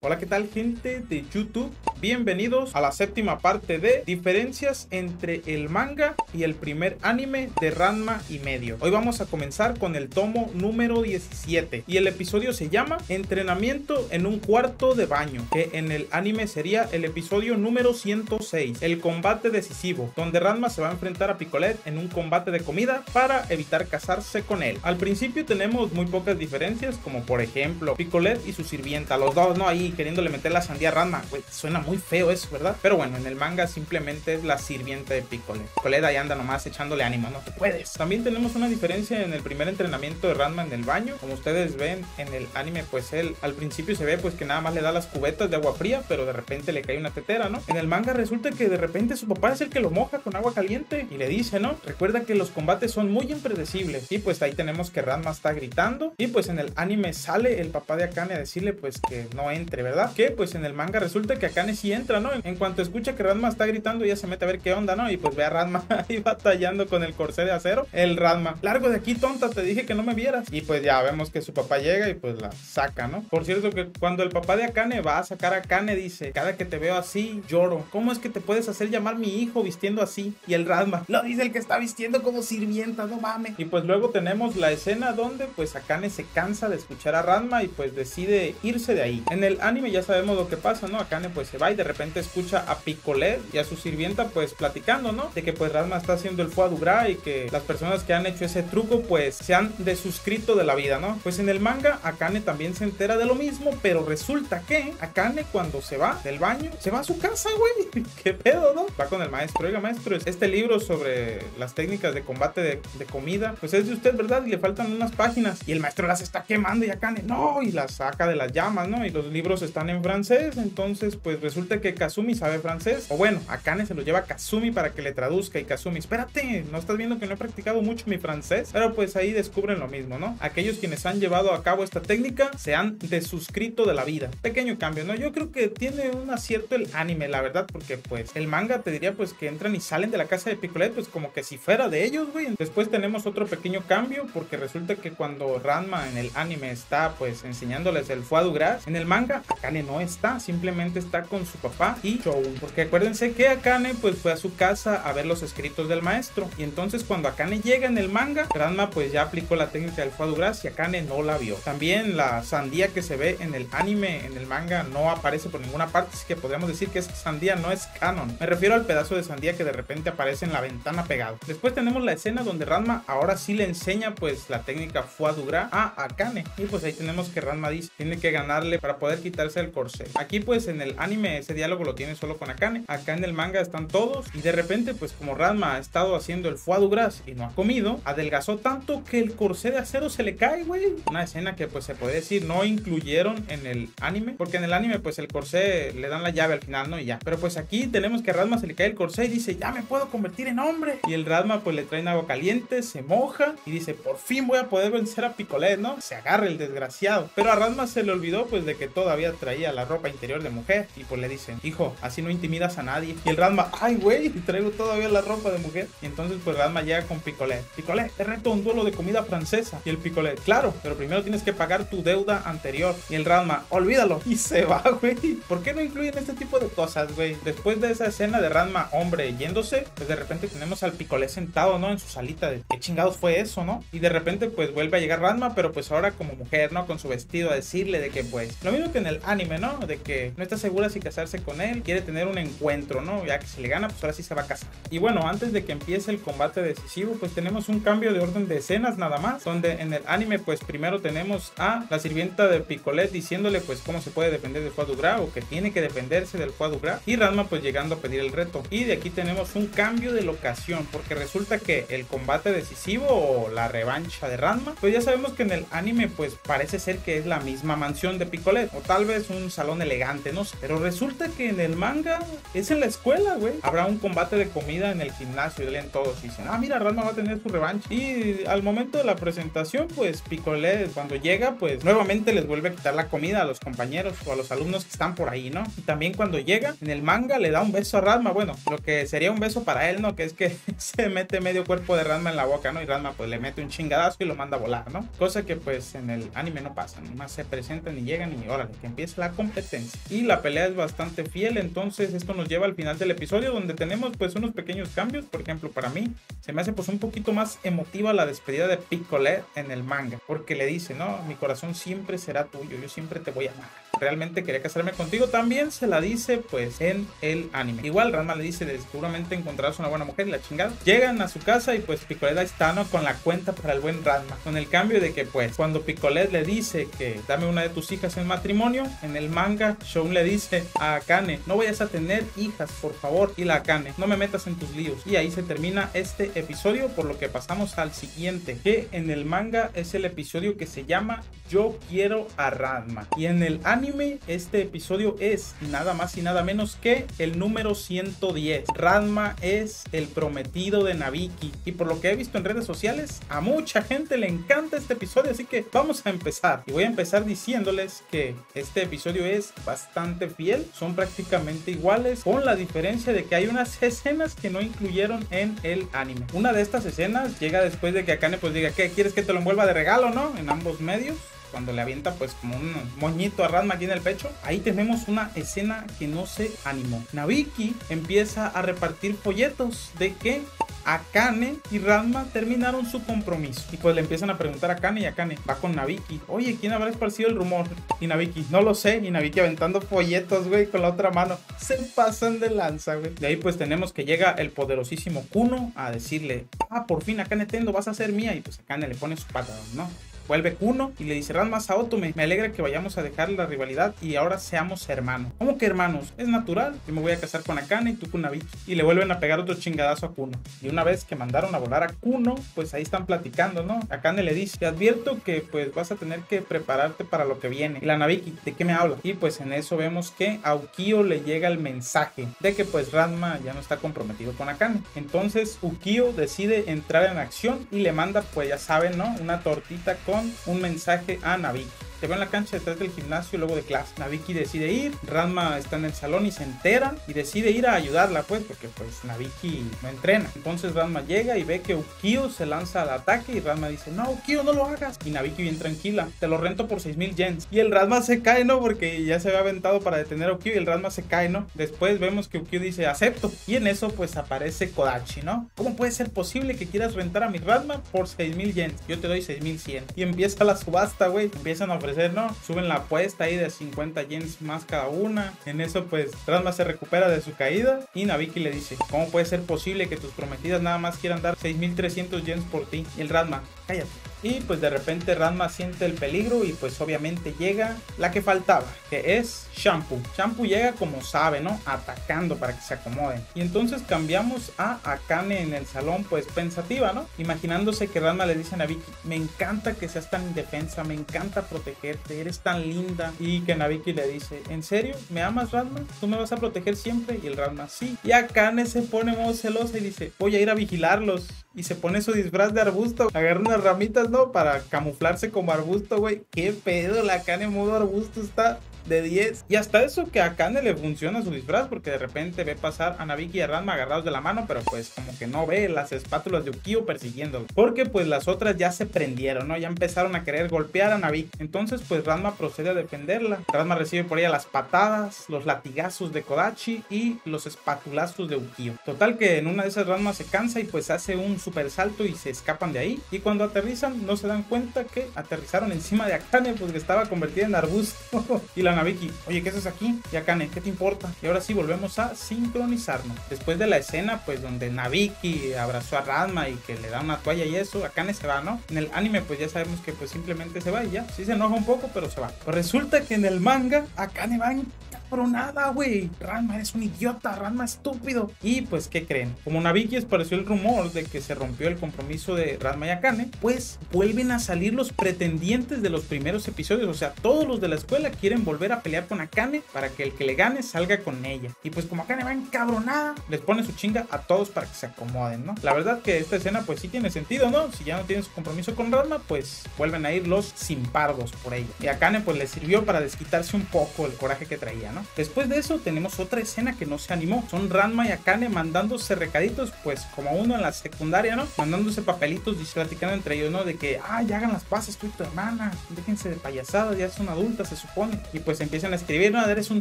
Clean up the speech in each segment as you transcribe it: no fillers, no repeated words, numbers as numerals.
Hola, ¿qué tal, gente de YouTube? Bienvenidos a la séptima parte de diferencias entre el manga y el primer anime de Ranma y medio. Hoy vamos a comenzar con el tomo número 17 y el episodio se llama Entrenamiento en un cuarto de baño, que en el anime sería el episodio número 106, el combate decisivo, donde Ranma se va a enfrentar a Picolet en un combate de comida para evitar casarse con él. Al principio tenemos muy pocas diferencias, como por ejemplo Picolet y su sirvienta, los dos, ¿no? Ahí queriéndole meter la sandía a Ranma, güey, suena muy feo eso, ¿verdad? Pero bueno, en el manga simplemente es la sirvienta de Picolet. Picolet ahí anda nomás echándole ánimo, no te puedes. También tenemos una diferencia en el primer entrenamiento de Ranma en el baño. Como ustedes ven en el anime, pues él al principio se ve pues que nada más le da las cubetas de agua fría, pero de repente le cae una tetera, ¿no? En el manga resulta que de repente su papá es el que lo moja con agua caliente y le dice, ¿no? Recuerda que los combates son muy impredecibles. Y pues ahí tenemos que Ranma está gritando y pues en el anime sale el papá de Akane a decirle pues que no entre, ¿verdad? Que pues en el manga resulta que Akane sí entra, ¿no? En cuanto escucha que Ranma está gritando, ya se mete a ver qué onda, ¿no? Y pues ve a Ranma ahí batallando con el corsé de acero. El Ranma, largo de aquí, tonta, te dije que no me vieras. Y pues ya vemos que su papá llega y pues la saca, ¿no? Por cierto, que cuando el papá de Akane va a sacar a Akane, dice: cada que te veo así, lloro. ¿Cómo es que te puedes hacer llamar mi hijo vistiendo así? Y el Ranma, lo dice el que está vistiendo como sirvienta, no mames. Y pues luego tenemos la escena donde pues Akane se cansa de escuchar a Ranma y pues decide irse de ahí. En el anime ya sabemos lo que pasa, ¿no? Akane pues se va y de repente escucha a Picolet y a su sirvienta pues platicando, ¿no? De que pues Ranma está haciendo el foie gras y que las personas que han hecho ese truco pues se han desuscrito de la vida, ¿no? Pues en el manga Akane también se entera de lo mismo, pero resulta que Akane cuando se va del baño, se va a su casa, güey. ¿Qué pedo, no? Va con el maestro. Oiga, maestro, este libro sobre las técnicas de combate de comida, pues es de usted, ¿verdad? Y le faltan unas páginas. Y el maestro las está quemando y Akane, no, y las saca de las llamas, ¿no? Y los libros están en francés, entonces pues resulta que Kasumi sabe francés, o bueno, Akane se lo lleva a Kasumi para que le traduzca y Kasumi, espérate, ¿no estás viendo que no he practicado mucho mi francés? Pero pues ahí descubren lo mismo, ¿no? Aquellos quienes han llevado a cabo esta técnica se han desuscrito de la vida. Pequeño cambio, ¿no? Yo creo que tiene un acierto el anime, la verdad, porque pues el manga te diría pues que entran y salen de la casa de Picolet, pues como que si fuera de ellos, güey. Después tenemos otro pequeño cambio, porque resulta que cuando Ranma en el anime está pues enseñándoles el foie gras, en el manga Akane no está, simplemente está con su papá y Shoun, porque acuérdense que Akane pues fue a su casa a ver los escritos del maestro, y entonces cuando Akane llega en el manga, Ranma pues ya aplicó la técnica del foie gras y Akane no la vio. También la sandía que se ve en el anime, en el manga no aparece por ninguna parte, así que podríamos decir que esa sandía no es canon. Me refiero al pedazo de sandía que de repente aparece en la ventana pegado. Después tenemos la escena donde Ranma ahora sí le enseña pues la técnica foie gras a Akane, y pues ahí tenemos que Ranma dice, tiene que ganarle para poder quitarse el corsé. Aquí pues en el anime ese diálogo lo tiene solo con Akane. Acá en el manga están todos y de repente pues como Ranma ha estado haciendo el foie gras y no ha comido, adelgazó tanto que el corsé de acero se le cae, güey. Una escena que pues se puede decir no incluyeron en el anime, porque en el anime pues el corsé le dan la llave al final, ¿no? Y ya. Pero pues aquí tenemos que a Ranma se le cae el corsé y dice, ya me puedo convertir en hombre. Y el Ranma pues le traen agua caliente, se moja y dice, por fin voy a poder vencer a Picolet, ¿no? Se agarra el desgraciado. Pero a Ranma se le olvidó pues de que todavía traía la ropa interior de mujer y pues le dicen, hijo, así no intimidas a nadie. Y el Ranma, ay güey, traigo todavía la ropa de mujer. Y entonces pues Ranma llega con Picolet. Picolet, te reto un duelo de comida francesa. Y el Picolet, claro, pero primero tienes que pagar tu deuda anterior. Y el Ranma, olvídalo. Y se va, güey. ¿Por qué no incluyen este tipo de cosas, güey? Después de esa escena de Ranma, hombre, yéndose, pues de repente tenemos al Picolet sentado, ¿no? En su salita de qué chingados fue eso, ¿no? Y de repente pues vuelve a llegar Ranma, pero pues ahora como mujer, ¿no? Con su vestido a decirle de que pues, lo mismo que en el anime, ¿no? De que no está segura si casarse con él, quiere tener un encuentro, ¿no? Ya que si le gana, pues ahora sí se va a casar. Y bueno, antes de que empiece el combate decisivo, pues tenemos un cambio de orden de escenas nada más, donde en el anime, pues primero tenemos a la sirvienta de Picolet diciéndole, pues, cómo se puede defender del foie gras o que tiene que defenderse del foie gras, y Ranma, pues, llegando a pedir el reto. Y de aquí tenemos un cambio de locación, porque resulta que el combate decisivo o la revancha de Ranma, pues ya sabemos que en el anime, pues, parece ser que es la misma mansión de Picolet, o tal vez un salón elegante, no sé, pero resulta resulta que en el manga es en la escuela, güey. Habrá un combate de comida en el gimnasio y leen todos y dicen, ah, mira, Ranma va a tener su revancha. Y al momento de la presentación, pues Picolet, cuando llega, pues nuevamente les vuelve a quitar la comida a los compañeros o a los alumnos que están por ahí, ¿no? Y también cuando llega, en el manga le da un beso a Ranma, bueno, lo que sería un beso para él, ¿no? Que es que se mete medio cuerpo de Ranma en la boca, ¿no? Y Ranma pues le mete un chingadazo y lo manda a volar, ¿no? Cosa que pues en el anime no pasa, nomás se presentan y llegan y órale, que empieza la competencia. Y la pelea es bastante fiel, entonces esto nos lleva al final del episodio donde tenemos pues unos pequeños cambios. Por ejemplo, para mí se me hace pues un poquito más emotiva la despedida de Picolet en el manga, porque le dice, no, mi corazón siempre será tuyo, yo siempre te voy a amar, realmente quería casarme contigo. También se la dice pues en el anime, igual Ranma le dice, seguramente encontrarás una buena mujer y la chingada. Llegan a su casa y pues Picolet ahí está, ¿no? Con la cuenta para el buen Ranma, con el cambio de que pues cuando Picolet le dice que dame una de tus hijas en matrimonio, en el manga Shoun le dice a Akane, no vayas a tener hijas, por favor. Y la Akane, no me metas en tus líos. Y ahí se termina este episodio, por lo que pasamos al siguiente, que en el manga es el episodio que se llama Yo quiero a Ranma, y en el anime este episodio es nada más y nada menos que el número 110. Ranma es el prometido de Nabiki, y por lo que he visto en redes sociales, a mucha gente le encanta este episodio, así que vamos a empezar. Y voy a empezar diciéndoles que este episodio es bastante fiel, son prácticamente iguales, con la diferencia de que hay unas escenas que no incluyeron en el anime. Una de estas escenas llega después de que Akane pues diga, ¿qué? ¿Quieres que te lo envuelva de regalo, no? En ambos medios, cuando le avienta pues como un moñito a Ranma aquí en el pecho. Ahí tenemos una escena que no se animó. Nabiki empieza a repartir folletos de que Akane y Ranma terminaron su compromiso, y pues le empiezan a preguntar a Akane, y Akane va con Nabiki, oye, ¿quién habrá esparcido el rumor? Y Nabiki, no lo sé. Y Nabiki aventando folletos, güey, con la otra mano. Se pasan de lanza, güey. De ahí pues tenemos que llega el poderosísimo Kuno a decirle, ah, por fin Akane Tendo, vas a ser mía. Y pues Akane le pone su patadón, ¿no? Vuelve Kuno y le dice, Ranma Saotome, me alegra que vayamos a dejar la rivalidad y ahora seamos hermanos. ¿Cómo que hermanos? Es natural, yo me voy a casar con Akane y tú con Nabiki. Y le vuelven a pegar otro chingadazo a Kuno. Y una vez que mandaron a volar a Kuno, pues ahí están platicando, ¿no? Akane le dice, te advierto que pues vas a tener que prepararte para lo que viene. Y la Nabiki, ¿de qué me habla? Y pues en eso vemos que a Ukyo le llega el mensaje de que pues Ranma ya no está comprometido con Akane. Entonces Ukyo decide entrar en acción y le manda, pues ya saben, ¿no? Una tortita con un mensaje a Nabiki. Te veo en la cancha detrás del gimnasio luego de clase. Nabiki decide ir, Ranma está en el salón y se entera y decide ir a ayudarla, pues, porque pues Nabiki no entrena. Entonces Ranma llega y ve que Ukyo se lanza al ataque y Ranma dice, no, Ukyo, no lo hagas. Y Nabiki bien tranquila, te lo rento por 6,000 yens. Y el Ranma se cae, ¿no? Porque ya se había aventado para detener a Ukyo y el Ranma se cae, ¿no? Después vemos que Ukyo dice, acepto. Y en eso pues aparece Kodachi, ¿no? ¿Cómo puede ser posible que quieras rentar a mi Ranma por 6,000 yens? Yo te doy 6,100. Y empieza la subasta, güey. Empiezan a ofrecer, ¿no? Suben la apuesta ahí de 50 yens más cada una. En eso pues Ranma se recupera de su caída y Nabiki le dice, ¿cómo puede ser posible que tus prometidas nada más quieran dar 6,300 yens por ti? Y el Ranma, cállate. Y pues de repente Ranma siente el peligro y pues obviamente llega la que faltaba, que es Shampoo. Shampoo llega como sabe, ¿no? Atacando para que se acomoden. Y entonces cambiamos a Akane en el salón pues pensativa, ¿no? Imaginándose que Ranma le dice a Nabiki, me encanta que seas tan indefensa, me encanta protegerte, eres tan linda. Y que Nabiki le dice, ¿en serio? ¿Me amas, Ranma? ¿Tú me vas a proteger siempre? Y el Ranma, sí. Y Akane se pone muy celosa y dice, voy a ir a vigilarlos. Y se pone su disfraz de arbusto, agarra unas ramitas, ¿no? Para camuflarse como arbusto, güey. Qué pedo, la Akane en modo arbusto está de 10. Y hasta eso que a Akane le funciona su disfraz, porque de repente ve pasar a Nabiki y a Ranma agarrados de la mano, pero pues como que no ve las espátulas de Ukyo persiguiéndolo, porque pues las otras ya se prendieron, ¿no? Ya empezaron a querer golpear a Nabiki. Entonces pues Ranma procede a defenderla. Ranma recibe por ella las patadas, los latigazos de Kodachi y los espatulazos de Ukyo. Total que en una de esas Ranma se cansa y pues hace un super salto y se escapan de ahí. Y cuando aterrizan no se dan cuenta que aterrizaron encima de Akane, pues que estaba convertida en arbusto. Y la Nabiki, oye, ¿qué haces aquí? Y Akane, ¿qué te importa? Y ahora sí volvemos a sincronizarnos. Después de la escena, pues donde Nabiki abrazó a Ranma y que le da una toalla y eso, Akane se va, ¿no? En el anime, pues ya sabemos que pues simplemente se va y ya. Sí se enoja un poco, pero se va. Pues resulta que en el manga, Akane va en pero nada, güey. Ranma es un idiota, Ranma estúpido. Y pues, ¿qué creen? Como Nabiki apareció el rumor de que se rompió el compromiso de Ranma y Akane, pues vuelven a salir los pretendientes de los primeros episodios. O sea, todos los de la escuela quieren volver a pelear con Akane para que el que le gane salga con ella. Y pues como Akane va encabronada, les pone su chinga a todos para que se acomoden, ¿no? La verdad que esta escena pues sí tiene sentido, ¿no? Si ya no tienen su compromiso con Ranma, pues vuelven a ir los simpardos por ella. Y Akane pues le sirvió para desquitarse un poco el coraje que traía, ¿no? Después de eso tenemos otra escena que no se animó. Son Ranma y Akane mandándose recaditos, pues como uno en la secundaria, ¿no? Mandándose papelitos y platicando entre ellos, ¿no? De que, ah, ya hagan las paces tú y tu hermana, déjense de payasadas, ya son adultas se supone. Y pues empiezan a escribir, no, eres un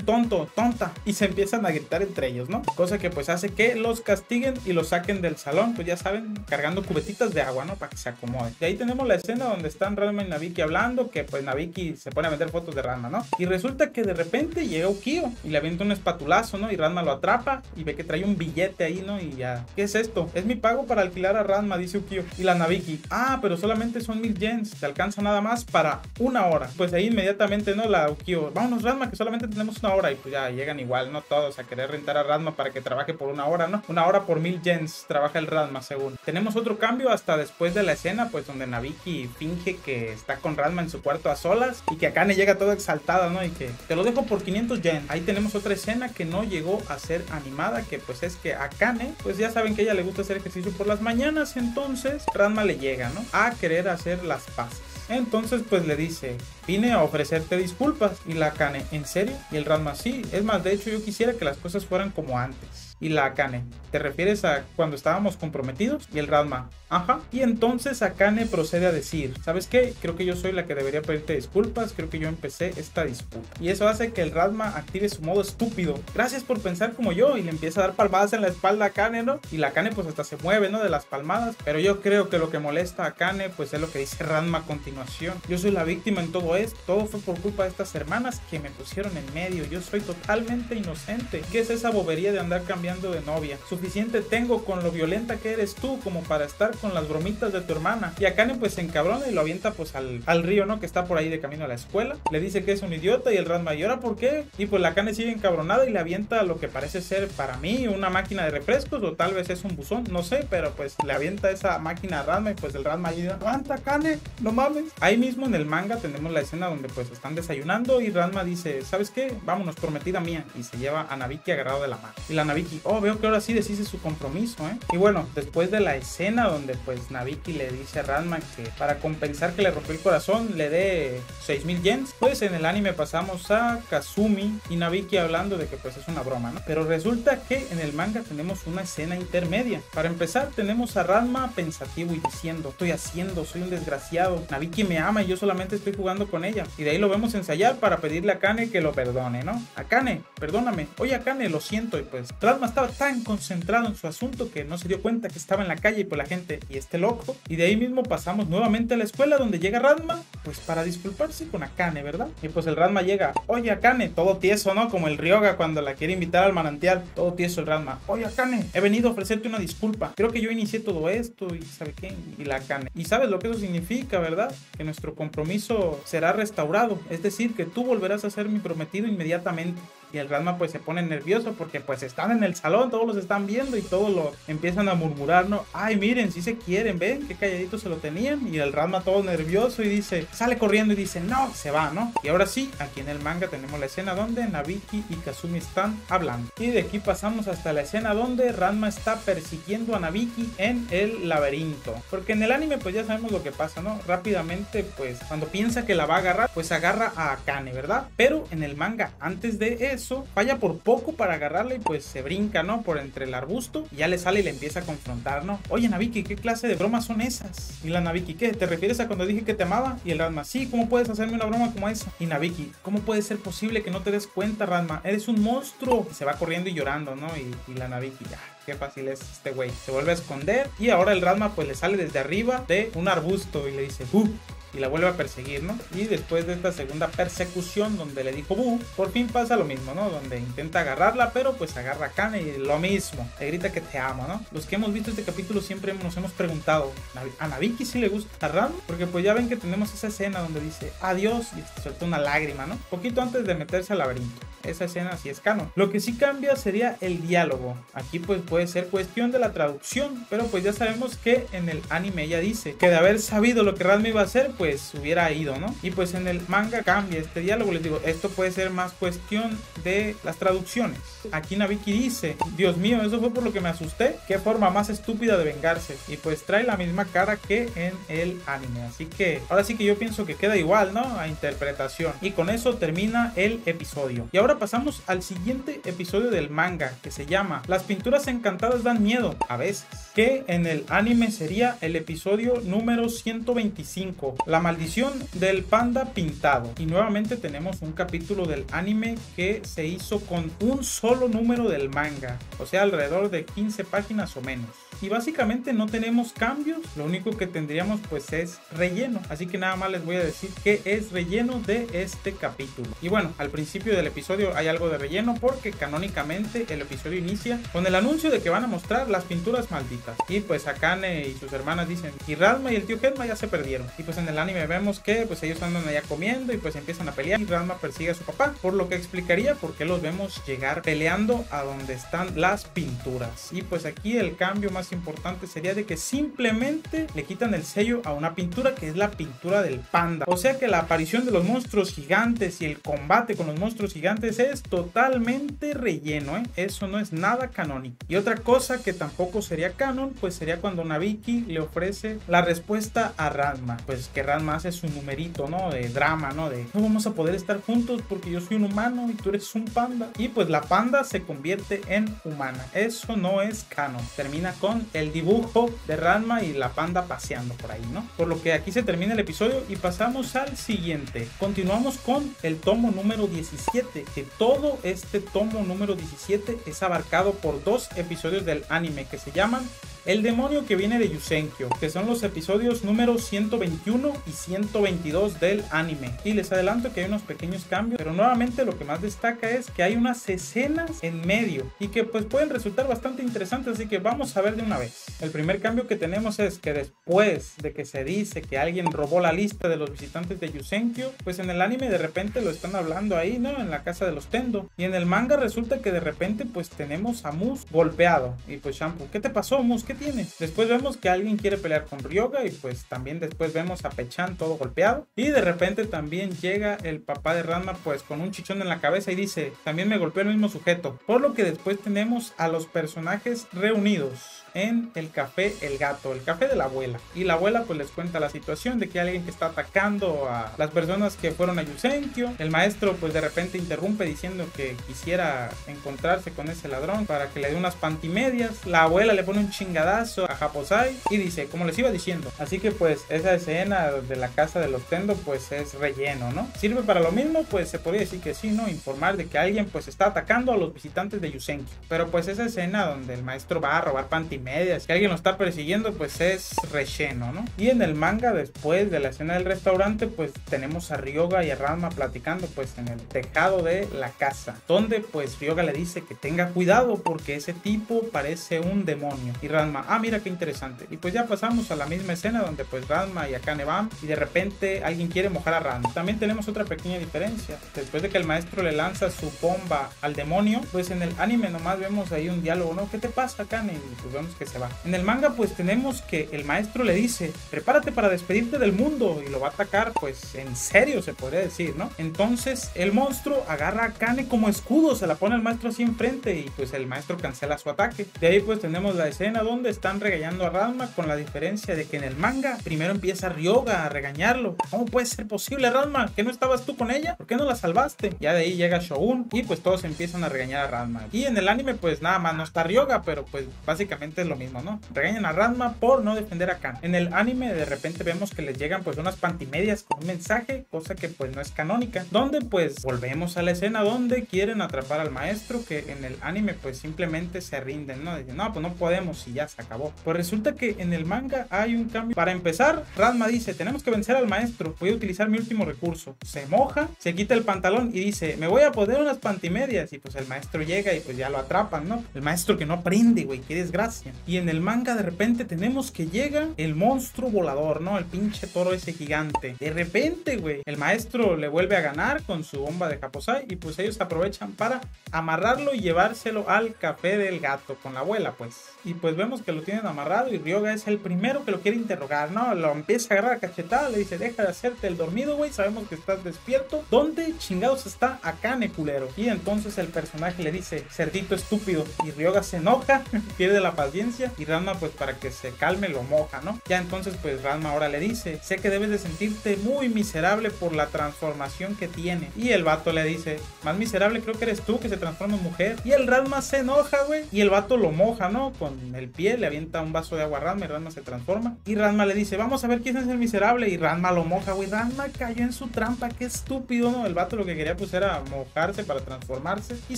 tonto, tonta. Y se empiezan a gritar entre ellos, ¿no? Cosa que pues hace que los castiguen y los saquen del salón, pues ya saben, cargando cubetitas de agua, ¿no? Para que se acomoden. Y ahí tenemos la escena donde están Ranma y Nabiki hablando, que pues Nabiki se pone a meter fotos de Ranma, ¿no? Y resulta que de repente llega Ukyo y le avienta un espatulazo, ¿no? Y Ranma lo atrapa y ve que trae un billete ahí, ¿no? Y ya, ¿qué es esto? Es mi pago para alquilar a Ranma, dice Ukyo. Y la Nabiki, ah, pero solamente son 1000 yens, te alcanza nada más para una hora. Pues ahí inmediatamente, ¿no? La Ukyo, vámonos Ranma, que solamente tenemos una hora. Y pues ya llegan igual, ¿no? Todos a querer rentar a Ranma para que trabaje por una hora, ¿no? Una hora por 1000 yens trabaja el Ranma, según. Tenemos otro cambio hasta después de la escena, pues donde Nabiki finge que está con Ranma en su cuarto a solas y que Akane llega toda exaltada, ¿no? Y que te lo dejo por 500 yen. Ahí tenemos otra escena que no llegó a ser animada, que pues es que Akane, pues ya saben que a ella le gusta hacer ejercicio por las mañanas, entonces Ranma le llega, ¿no? A querer hacer las paces. Entonces pues le dice, vine a ofrecerte disculpas. Y la Akane, ¿en serio? Y el Ranma, sí, es más, de hecho yo quisiera que las cosas fueran como antes. Y la Akane, ¿te refieres a cuando estábamos comprometidos? Y el Ranma, ajá. Y entonces Akane procede a decir, ¿sabes qué? Creo que yo soy la que debería pedirte disculpas, creo que yo empecé esta disputa. Y eso hace que el Ranma active su modo estúpido, gracias por pensar como yo, y le empieza a dar palmadas en la espalda a Akane, ¿no? Y la Akane pues hasta se mueve, ¿no? De las palmadas. Pero yo creo que lo que molesta a Akane pues es lo que dice Ranma a continuación. Yo soy la víctima en todo esto, todo fue por culpa de estas hermanas que me pusieron en medio, yo soy totalmente inocente. ¿Qué es esa bobería de andar cambiando de novia? Suficiente tengo con lo violenta que eres tú como para estar con las bromitas de tu hermana. Y Akane pues se encabrona y lo avienta pues al río, ¿no? Que está por ahí de camino a la escuela. Le dice que es un idiota y el Ranma, ¿y ahora por qué? Y pues la Akane sigue encabronada y le avienta lo que parece ser para mí una máquina de refrescos, o tal vez es un buzón, no sé, pero pues le avienta esa máquina a Ranma y pues el Ranma ahí, ¡aguanta Akane! ¡No mames! Ahí mismo en el manga tenemos la escena donde pues están desayunando y Ranma dice, ¿sabes qué? Vámonos, prometida mía. Y se lleva a Nabiki agarrado de la mano. Y la Nabiki, oh, veo que ahora sí deshice su compromiso, ¿eh? Y bueno, después de la escena donde pues Nabiki le dice a Ranma que para compensar que le rompió el corazón le dé 6000 yens, pues en el anime pasamos a Kasumi y Nabiki hablando de que pues es una broma, ¿no? Pero resulta que en el manga tenemos una escena intermedia. Para empezar tenemos a Ranma pensativo y diciendo, estoy haciendo, soy un desgraciado, Nabiki me ama y yo solamente estoy jugando con ella. Y de ahí lo vemos ensayar para pedirle a Akane que lo perdone, ¿no? Akane, perdóname, oye Akane, lo siento. Y pues Ranma estaba tan concentrado en su asunto que no se dio cuenta que estaba en la calle y por la gente y este loco. Y de ahí mismo pasamos nuevamente a la escuela donde llega Ranma pues para disculparse con Akane, ¿verdad? Y pues el Ranma llega, oye Akane, todo tieso, ¿no? Como el Ryoga cuando la quiere invitar al manantial, todo tieso el Ranma, oye Akane, he venido a ofrecerte una disculpa, creo que yo inicié todo esto y ¿sabe qué? Y la Akane, y sabes lo que eso significa, ¿verdad? Que nuestro compromiso será restaurado, es decir, que tú volverás a ser mi prometido inmediatamente. Y el Ranma pues se pone nervioso porque pues están en el salón, todos los están viendo y todos lo empiezan a murmurar, ¿no? Ay, miren, si se quieren, ven, qué calladito se lo tenían. Y el Ranma todo nervioso y dice, sale corriendo y dice, no, se va, ¿no? Y ahora sí, aquí en el manga tenemos la escena donde Nabiki y Kasumi están hablando. Y de aquí pasamos hasta la escena donde Ranma está persiguiendo a Nabiki en el laberinto. Porque en el anime pues ya sabemos lo que pasa, ¿no? Rápidamente pues cuando piensa que la va a agarrar, pues agarra a Akane, ¿verdad? Pero en el manga antes de eso, falla por poco para agarrarla y pues se brinca, ¿no? Por entre el arbusto y ya le sale y le empieza a confrontar, ¿no? Oye Nabiki, ¿qué clase de bromas son esas? Y la Nabiki, ¿qué? ¿Te refieres a cuando dije que te amaba? Y el Ranma, sí, ¿cómo puedes hacerme una broma como esa? Y Nabiki, ¿cómo puede ser posible que no te des cuenta, Ranma? Eres un monstruo. Y se va corriendo y llorando, ¿no? Y la Nabiki, ya. Qué fácil es este güey. Se vuelve a esconder y ahora el Ranma pues le sale desde arriba de un arbusto y le dice, ¡uh! Y la vuelve a perseguir, ¿no? Y después de esta segunda persecución donde le dijo bu, por fin pasa lo mismo, ¿no? Donde intenta agarrarla, pero pues agarra a Akane y lo mismo, le grita que te amo, ¿no? Los que hemos visto este capítulo siempre nos hemos preguntado, ¿a Nabiki sí le gusta a Ranma? Porque pues ya ven que tenemos esa escena donde dice adiós y suelta una lágrima, ¿no? Poquito antes de meterse al laberinto. esa escena sí es canon. Lo que sí cambia sería el diálogo. Aquí pues puede ser cuestión de la traducción, pero pues ya sabemos que en el anime ella dice que de haber sabido lo que Ranma iba a hacer, pues hubiera ido, ¿no? Y pues en el manga cambia este diálogo. Les digo, esto puede ser más cuestión de las traducciones. Aquí Nabiki dice: Dios mío, eso fue por lo que me asusté, qué forma más estúpida de vengarse. Y pues trae la misma cara que en el anime, así que ahora sí que yo pienso que queda igual, ¿no? A interpretación. Y con eso termina el episodio. Y ahora pasamos al siguiente episodio del manga, que se llama Las pinturas encantadas dan miedo, a veces, que en el anime sería el episodio número 125, La maldición del panda pintado. Y nuevamente tenemos un capítulo del anime que se hizo con un solo número del manga, o sea, alrededor de 15 páginas o menos. Y básicamente no tenemos cambios, lo único que tendríamos pues es relleno, así que nada más les voy a decir que es relleno de este capítulo. Y bueno, al principio del episodio hay algo de relleno porque canónicamente el episodio inicia con el anuncio de que van a mostrar las pinturas malditas, y pues Akane y sus hermanas dicen, y Ranma y el tío Genma ya se perdieron. Y pues en el anime vemos que pues ellos andan allá comiendo y pues empiezan a pelear, y Ranma persigue a su papá, por lo que explicaría por qué los vemos llegar peleando a donde están las pinturas. Y pues aquí el cambio más importante sería de que simplemente le quitan el sello a una pintura, que es la pintura del panda, o sea que la aparición de los monstruos gigantes y el combate con los monstruos gigantes es totalmente relleno, ¿eh? Eso no es nada canónico. Y otra cosa que tampoco sería canon pues sería cuando Nabiki le ofrece la respuesta a Ranma, pues que Ranma hace su numerito, ¿no? De drama, ¿no? De no vamos a poder estar juntos porque yo soy un humano y tú eres un panda, y pues la panda se convierte en humana. Eso no es canon. Termina con el dibujo de Ranma y la panda paseando por ahí, ¿no? Por lo que aquí se termina el episodio y pasamos al siguiente. Continuamos con el tomo número 17, que todo este tomo número 17 es abarcado por dos episodios del anime que se llaman El demonio que viene de Yusenkyo, que son los episodios número 121 y 122 del anime. Y les adelanto que hay unos pequeños cambios, pero nuevamente lo que más destaca es que hay unas escenas en medio y que pues pueden resultar bastante interesantes, así que vamos a ver de una vez. El primer cambio que tenemos es que después de que se dice que alguien robó la lista de los visitantes de Yusenkyo, pues en el anime de repente lo están hablando ahí, ¿no? En la casa de los Tendo. Y en el manga resulta que de repente pues tenemos a Mousse golpeado. Y pues Shampoo, ¿qué te pasó, Mousse? ¿Qué tienes? Después vemos que alguien quiere pelear con Ryoga, y pues también después vemos a Pechan todo golpeado, y de repente también llega el papá de Ranma pues con un chichón en la cabeza y dice, también me golpeó el mismo sujeto. Por lo que después tenemos a los personajes reunidos en el café El Gato, el café de la abuela, y la abuela pues les cuenta la situación de que alguien que está atacando a las personas que fueron a Yusenkyo. El maestro pues de repente interrumpe diciendo que quisiera encontrarse con ese ladrón para que le dé unas pantimedias. La abuela le pone un chingadazo a Happosai y dice, como les iba diciendo. Así que pues esa escena de la casa de los Tendo pues es relleno, ¿no? Sirve para lo mismo, pues se podría decir que sí, ¿no? Informar de que alguien pues está atacando a los visitantes de Yusenkyo. Pero pues esa escena donde el maestro va a robar pantimedias, que alguien lo está persiguiendo, pues es relleno, ¿no? Y en el manga, después de la escena del restaurante, pues tenemos a Ryoga y a Ranma platicando pues en el tejado de la casa, donde pues Ryoga le dice que tenga cuidado porque ese tipo parece un demonio. Y Ranma, ah, mira qué interesante. Y pues ya pasamos a la misma escena donde pues Ranma y Akane van, y de repente alguien quiere mojar a Ranma. También tenemos otra pequeña diferencia. Después de que el maestro le lanza su bomba al demonio, pues en el anime nomás vemos ahí un diálogo, ¿no? ¿Qué te pasa, Akane? Y pues vemos que se va. En el manga pues tenemos que el maestro le dice, prepárate para despedirte del mundo, y lo va a atacar pues en serio, se podría decir, ¿no? Entonces el monstruo agarra a Akane como escudo, se la pone al maestro así enfrente, y pues el maestro cancela su ataque. De ahí pues tenemos la escena donde están regañando a Ranma, con la diferencia de que en el manga primero empieza Ryoga a regañarlo. ¿Cómo puede ser posible, Ranma? ¿Que no estabas tú con ella? ¿Por qué no la salvaste? Ya de ahí llega Shogun y pues todos empiezan a regañar a Ranma. Y en el anime pues nada más no está Ryoga, pero pues básicamente lo mismo, ¿no? Regañan a Ranma por no defender a Akane. En el anime de repente vemos que les llegan pues unas pantimedias con un mensaje, cosa que pues no es canónica, donde pues volvemos a la escena donde quieren atrapar al maestro, que en el anime pues simplemente se rinden, ¿no? Dicen, no, pues no podemos, y ya ya se acabó. Pues resulta que en el manga hay un cambio. Para empezar, Ranma dice: tenemos que vencer al maestro, voy a utilizar mi último recurso. Se moja, se quita el pantalón y dice: me voy a poner unas pantimedias. Y pues el maestro llega y pues ya lo atrapan, ¿no? El maestro que no aprende, güey, qué desgracia. Y en el manga de repente tenemos que llega el monstruo volador, ¿no? El pinche toro ese gigante. De repente, güey, el maestro le vuelve a ganar con su bomba de Happosai y pues ellos aprovechan para amarrarlo y llevárselo al café del gato con la abuela, pues. Y pues vemos que lo tienen amarrado y Ryoga es el primero que lo quiere interrogar, ¿no? Lo empieza a agarrar a cachetada, le dice: deja de hacerte el dormido, güey, sabemos que estás despierto. ¿Dónde chingados está Akane, culero? Y entonces el personaje le dice: cerdito estúpido. Y Ryoga se enoja, pierde la paciencia y Ranma, pues para que se calme, lo moja, ¿no? Ya entonces pues Ranma ahora le dice: sé que debes de sentirte muy miserable por la transformación que tiene. Y el vato le dice: más miserable creo que eres tú, que se transforma en mujer. Y el Ranma se enoja, güey, y el vato lo moja, ¿no? Con el pie, le avienta un vaso de agua a Ranma y Ranma se transforma. Y Ranma le dice: vamos a ver quién es el miserable. Y Ranma lo moja, güey. Ranma cayó en su trampa, qué estúpido, ¿no? El vato lo que quería pues era mojarse para transformarse y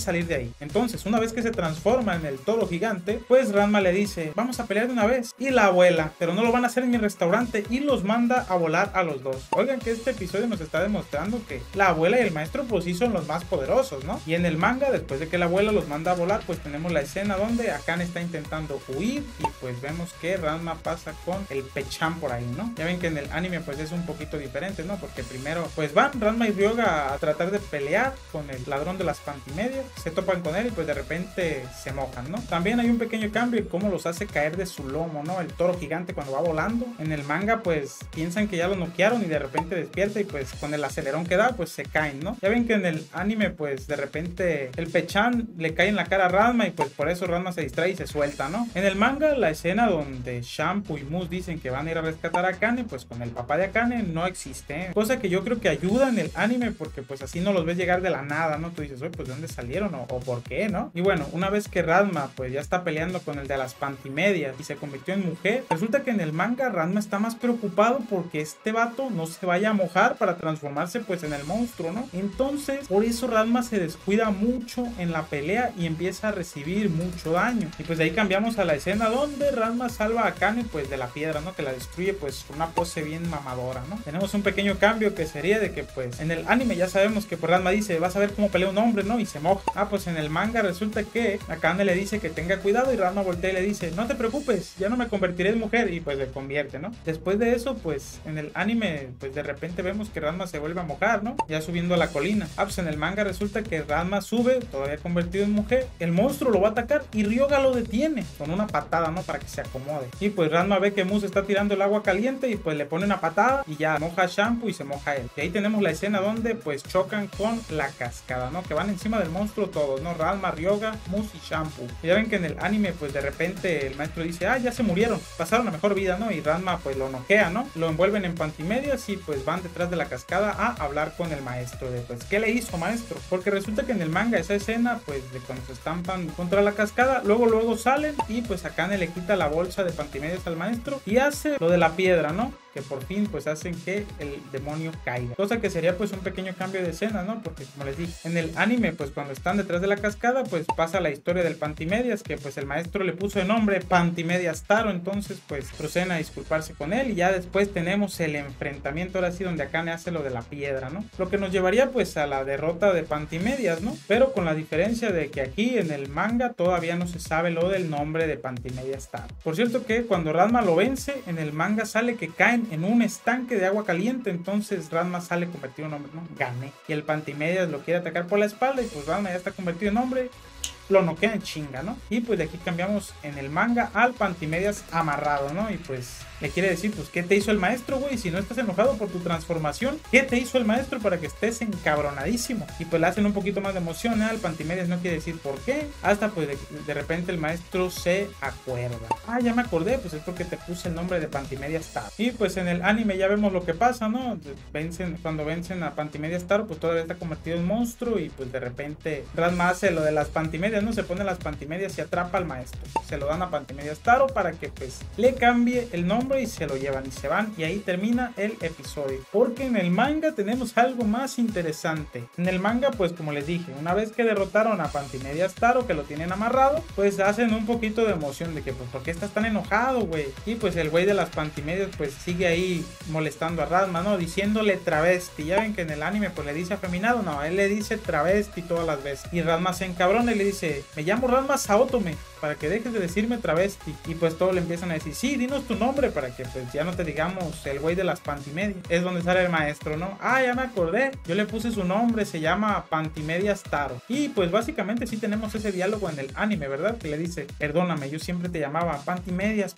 salir de ahí. Entonces, una vez que se transforma en el toro gigante, pues Ranma le dice: vamos a pelear de una vez. Y la abuela, pero no lo van a hacer en mi restaurante, y los manda a volar a los dos. Oigan que este episodio nos está demostrando que la abuela y el maestro pues sí son los más poderosos, ¿no? Y en el manga, después de que la abuela los manda a volar, pues tenemos la escena donde Akane está intentando huir y pues vemos que Ranma pasa con el pechán por ahí, ¿no? Ya ven que en el anime pues es un poquito diferente, ¿no? Porque primero pues van Ranma y Ryoga a tratar de pelear con el ladrón de las pantimedias, se topan con él y pues de repente se mojan, ¿no? También hay un pequeño cambio en cómo los hace caer de su lomo, ¿no? El toro gigante cuando va volando. En el manga pues piensan que ya lo noquearon y de repente despierta y pues con el acelerón que da pues se caen, ¿no? Ya ven que en el anime pues de repente el pechán le cae en la cara a Ranma y pues por eso Ranma se distrae y se suelta, ¿no? En el manga la escena donde Shampoo y Mousse dicen que van a ir a rescatar a Akane pues con el papá de Akane no existe, ¿eh? Cosa que yo creo que ayuda en el anime porque pues así no los ves llegar de la nada, ¿no? Tú dices: oye, pues ¿de dónde salieron o por qué, no? Y bueno, una vez que Ranma pues ya está peleando con el de las pantimedias y se convirtió en mujer, resulta que en el manga Ranma está más preocupado porque este vato no se vaya a mojar para transformarse pues en el monstruo, ¿no? Entonces por eso Ranma se descuida mucho en la pelea y empieza a recibir mucho daño. Y pues de ahí cambiamos a la escena donde Ranma salva a Akane pues de la piedra, ¿no? Que la destruye pues con una pose bien mamadora, ¿no? Tenemos un pequeño cambio que sería de que pues en el anime ya sabemos que pues Ranma dice: vas a ver cómo pelea un hombre, ¿no? Y se moja. Ah, pues en el manga resulta que Akane le dice que tenga cuidado y Ranma voltea y le dice: no te preocupes, ya no me convertiré en mujer. Y pues le convierte, ¿no? Después de eso pues en el anime pues de repente vemos que Ranma se vuelve a mojar, ¿no? Ya subiendo a la colina. Ah, pues en el manga resulta que Ranma sube, todavía convertido en mujer, el monstruo lo va a atacar y Ryoga lo detiene con una patada, ¿no? Para que se acomode. Y pues Ranma ve que Mousse está tirando el agua caliente y pues le pone una patada y ya moja a Shampoo y se moja él. Y ahí tenemos la escena donde pues chocan con la cascada, ¿no? Que van encima del monstruo todos, ¿no? Ranma, Ryoga, Mousse y Shampoo. Y ya ven que en el anime pues de repente el maestro dice: ah, ya se murieron, pasaron la mejor vida, ¿no? Y Ranma pues lo noquea, ¿no? Lo envuelven en pantimedias y pues van detrás de la cascada a hablar con el maestro de pues ¿qué le hizo, maestro? Porque resulta que en el manga esa escena pues de cuando se estampan contra la cascada, luego salen y pues Akane le quita la bolsa de pantimedias al maestro y hace lo de la piedra, ¿no? Que por fin pues hacen que el demonio caiga. Cosa que sería pues un pequeño cambio de escena, ¿no? Porque como les dije, en el anime pues cuando están detrás de la cascada pues pasa la historia del Pantimedias, que pues el maestro le puso de nombre Pantimedias Taro. Entonces pues proceden a disculparse con él y ya después tenemos el enfrentamiento ahora sí donde Akane hace lo de la piedra, ¿no? Lo que nos llevaría pues a la derrota de Pantimedias, ¿no? Pero con la diferencia de que aquí en el manga todavía no se sabe lo del nombre de Pantimedias Taro. Por cierto que cuando Ranma lo vence, en el manga sale que caen en un estanque de agua caliente. Entonces Ranma sale convertido en hombre, ¿no? Gané. Y el Pantimedias lo quiere atacar por la espalda y pues Ranma ya está convertido en hombre, lo noquea en chinga, ¿no? Y pues de aquí cambiamos en el manga al Pantimedias amarrado, ¿no? Y pues le quiere decir, pues, ¿qué te hizo el maestro, güey? Si no estás enojado por tu transformación, ¿qué te hizo el maestro para que estés encabronadísimo? Y pues le hacen un poquito más de emoción, ¿eh? El Pantimedias no quiere decir por qué. Hasta pues de repente el maestro se acuerda. Ah, ya me acordé, pues es porque te puse el nombre de Pantimedias Taro. Y pues en el anime ya vemos lo que pasa, ¿no? Cuando vencen a Pantimedias Taro, pues todavía está convertido en monstruo. Y pues de repente Ranma hace lo de las pantimedias, Uno se pone las pantimedias y atrapa al maestro. Se lo dan a Pantimedias Taro para que pues le cambie el nombre y se lo llevan y se van. Y ahí termina el episodio. Porque en el manga tenemos algo más interesante. En el manga pues como les dije, una vez que derrotaron a Pantimedias Taro, que lo tienen amarrado, pues hacen un poquito de emoción de que pues ¿por qué estás tan enojado, güey? Y pues el güey de las pantimedias pues sigue ahí molestando a Ranma, ¿no? Diciéndole travesti. Ya ven que en el anime pues le dice afeminado, no, él le dice travesti todas las veces. Y Ranma se encabrona y le dice, me llamo Ranma Saotome, para que dejes de decirme travesti. Y pues todos le empiezan a decir, sí, dinos tu nombre, para que pues ya no te digamos el güey de las pantimedias. Es donde sale el maestro, ¿no? Ah, ya me acordé, yo le puse su nombre, se llama Pantimedias Taro. Y pues básicamente sí tenemos ese diálogo en el anime, ¿verdad? Que le dice, perdóname, yo siempre te llamaba Pantimedias,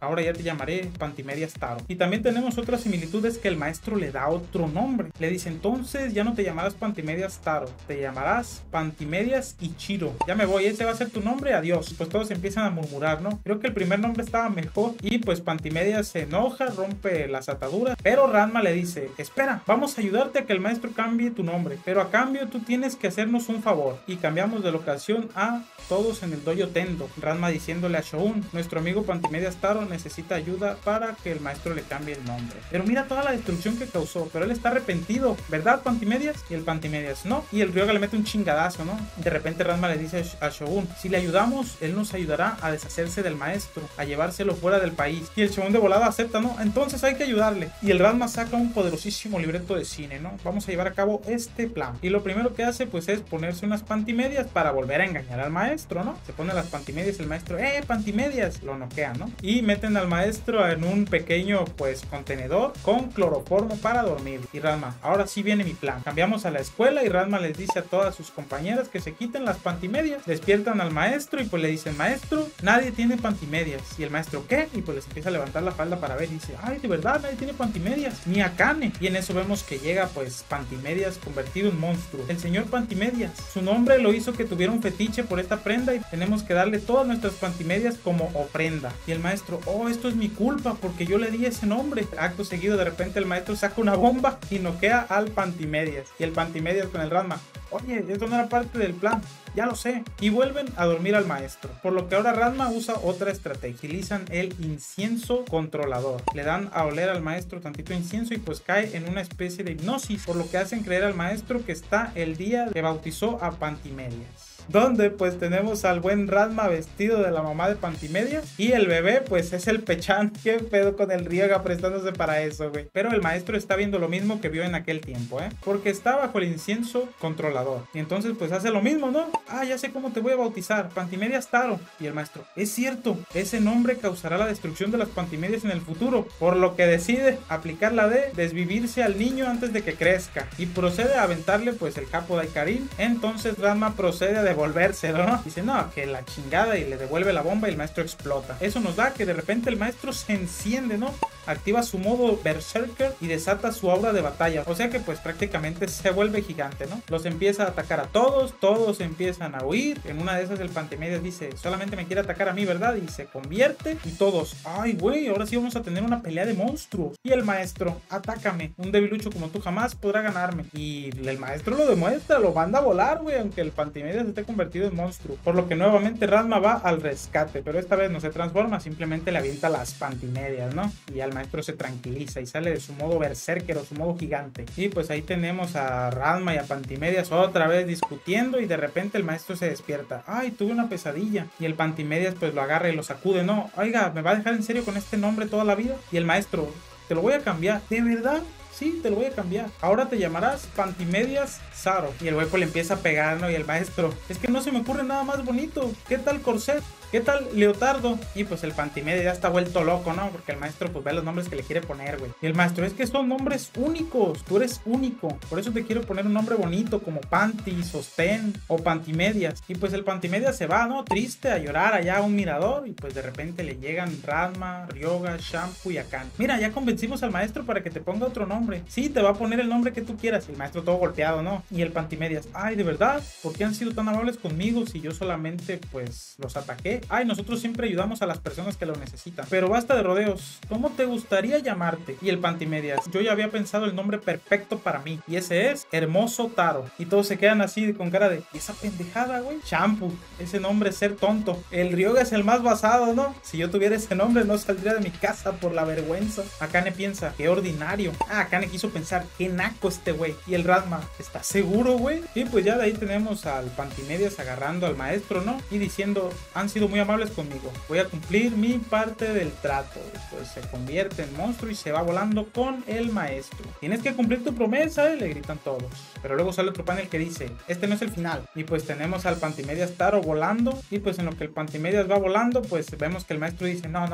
ahora ya te llamaré Pantimedias Taro. Y también tenemos otra similitud, es que el maestro le da otro nombre. Le dice, entonces ya no te llamarás Pantimedias Taro, te llamarás Pantimedias Ichiro. Ya me voy, ese va a ser tu nombre, adiós. Pues todos empiezan a murmurar, ¿no? Creo que el primer nombre estaba mejor. Y pues Pantimedias se enoja, rompe las ataduras. Pero Ranma le dice, espera, vamos a ayudarte a que el maestro cambie tu nombre, pero a cambio tú tienes que hacernos un favor. Y cambiamos de locación a todos en el dojo Tendo. Ranma diciéndole a Shoun, nuestro amigo Pantimedias Taro necesita ayuda para que el maestro le cambie el nombre. Pero mira toda la destrucción que causó, pero él está arrepentido, ¿verdad, Pantimedias? Y el Pantimedias, no. Y el Ryoga le mete un chingadazo, ¿no? De repente Ranma le dice a Shoun, si le ayudamos, él nos ayudará a deshacerse del maestro, a llevárselo fuera del país. Y el Shogun de volada acepta, ¿no? Entonces hay que ayudarle. Y el Ranma saca un poderosísimo libreto de cine, ¿no? Vamos a llevar a cabo este plan. Y lo primero que hace pues es ponerse unas pantimedias para volver a engañar al maestro, ¿no? Se pone las pantimedias, el maestro, ¡eh, pantimedias! Lo noquea, ¿no? Y meten al maestro en un pequeño pues contenedor con cloroformo para dormir. Y Ranma, ahora sí viene mi plan. Cambiamos a la escuela y Ranma les dice a todas sus compañeras que se quiten las pantimedias. Despiertan al maestro y pues le dicen, maestro, nadie tiene pantimedias. Y el maestro, ¿qué? Y pues les empieza a levantar la falda para ver y dice, ay, de verdad, nadie tiene pantimedias, ni Akane. Y en eso vemos que llega pues Pantimedias convertido en monstruo, el señor Pantimedias. Su nombre lo hizo que tuviera un fetiche por esta prenda y tenemos que darle todas nuestras pantimedias como ofrenda. Y el maestro, oh, esto es mi culpa porque yo le di ese nombre. Acto seguido de repente el maestro saca una bomba y noquea al Pantimedias. Y el Pantimedias con el Ranma, oye, esto no era parte del plan, ya lo sé. Y vuelven a dormir al maestro, por lo que ahora Ranma usa otra estrategia. Utilizan el incienso controlador, le dan a oler al maestro tantito incienso y pues cae en una especie de hipnosis, por lo que hacen creer al maestro que está el día que bautizó a Pantimedias, donde pues tenemos al buen Ranma vestido de la mamá de Pantimedias y el bebé pues es el Pechan. Qué pedo con el Ryoga prestándose para eso, güey. Pero el maestro está viendo lo mismo que vio en aquel tiempo, porque está bajo el incienso controlador. Y entonces pues hace lo mismo, ¿no? Ah, ya sé cómo te voy a bautizar, Pantimedias Taro. Y el maestro, es cierto, ese nombre causará la destrucción de las pantimedias en el futuro, por lo que decide aplicar la de desvivirse al niño antes de que crezca y procede a aventarle pues el capo de Karin. Entonces Ranma procede a devolvérselo, ¿no? Dice, no, que la chingada, y le devuelve la bomba y el maestro explota. Eso nos da que de repente el maestro se enciende, ¿no? Activa su modo berserker y desata su aura de batalla. O sea que pues prácticamente se vuelve gigante, ¿no? Los empieza a atacar a todos, todos empiezan a huir. En una de esas el Pantimedias dice, solamente me quiere atacar a mí, ¿verdad? Y se convierte y todos, ay güey, ahora sí vamos a tener una pelea de monstruos. Y el maestro, atácame, un debilucho como tú jamás podrá ganarme. Y el maestro lo demuestra, lo manda a volar, güey, aunque el Pantimedias esté convertido en monstruo. Por lo que nuevamente Ranma va al rescate, pero esta vez no se transforma, simplemente le avienta las pantimedias, ¿no? Y al maestro se tranquiliza y sale de su modo berserker o su modo gigante. Y pues ahí tenemos a Ranma y a Pantimedias otra vez discutiendo y de repente el maestro se despierta. Ay, tuve una pesadilla. Y el Pantimedias pues lo agarra y lo sacude, ¿no? Oiga, ¿me va a dejar en serio con este nombre toda la vida? Y el maestro, te lo voy a cambiar. ¿De verdad? Sí, te lo voy a cambiar. Ahora te llamarás Pantimedias Taro. Y el hueco le empieza a pegar, ¿no? Y el maestro, es que no se me ocurre nada más bonito. ¿Qué tal corset? ¿Qué tal leotardo? Y pues el Pantimedias ya está vuelto loco, ¿no? Porque el maestro pues ve los nombres que le quiere poner, güey. Y el maestro, es que son nombres únicos. Tú eres único. Por eso te quiero poner un nombre bonito como Panti, Sostén o Pantimedias. Y pues el Pantimedias se va, ¿no? Triste, a llorar allá a un mirador. Y pues de repente le llegan Ranma, Ryoga, Shampoo y Akane. Mira, ya convencimos al maestro para que te ponga otro nombre. Sí, te va a poner el nombre que tú quieras. El maestro todo golpeado, ¿no? Y el Pantimedias, ay, de verdad, ¿por qué han sido tan amables conmigo si yo solamente pues los ataqué? de, ay, nosotros siempre ayudamos a las personas que lo necesitan. Pero basta de rodeos. ¿Cómo te gustaría llamarte? Y el Pantimedias, yo ya había pensado el nombre perfecto para mí, y ese es Hermoso Taro. Y todos se quedan así con cara de, esa pendejada, güey. Shampoo, ese nombre es ser tonto. El Ryoga es el más basado, ¿no? Si yo tuviera ese nombre no saldría de mi casa por la vergüenza. Akane piensa, qué ordinario. Ah, Akane quiso pensar, qué naco este güey. Y el Ranma, ¿estás seguro, güey? Y pues ya de ahí tenemos al Pantimedias agarrando al maestro, ¿no? Y diciendo, han sido muy amables conmigo, voy a cumplir mi parte del trato. Pues se convierte en monstruo y se va volando con el maestro. Tienes que cumplir tu promesa, le gritan todos. Pero luego sale otro panel que dice, este no es el final. Y pues tenemos al Pantimedias Taro volando. Y pues en lo que el Pantimedias va volando, pues vemos que el maestro dice, no,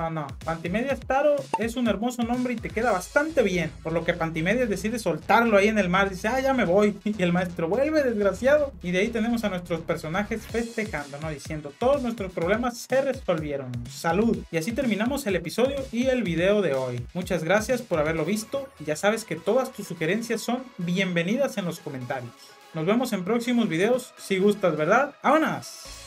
Pantimedias Taro es un hermoso nombre y te queda bastante bien. Por lo que Pantimedias decide soltarlo ahí en el mar. Dice, ah, ya me voy. Y el maestro vuelve, desgraciado. Y de ahí tenemos a nuestros personajes festejando, ¿no? Diciendo, todos nuestros problemas se resolvieron. Salud. Y así terminamos el episodio y el video de hoy. Muchas gracias por haberlo visto. Ya sabes que todas tus sugerencias son bienvenidas en los comentarios. Nos vemos en próximos videos, si gustas, ¿verdad? ¡Vámonos!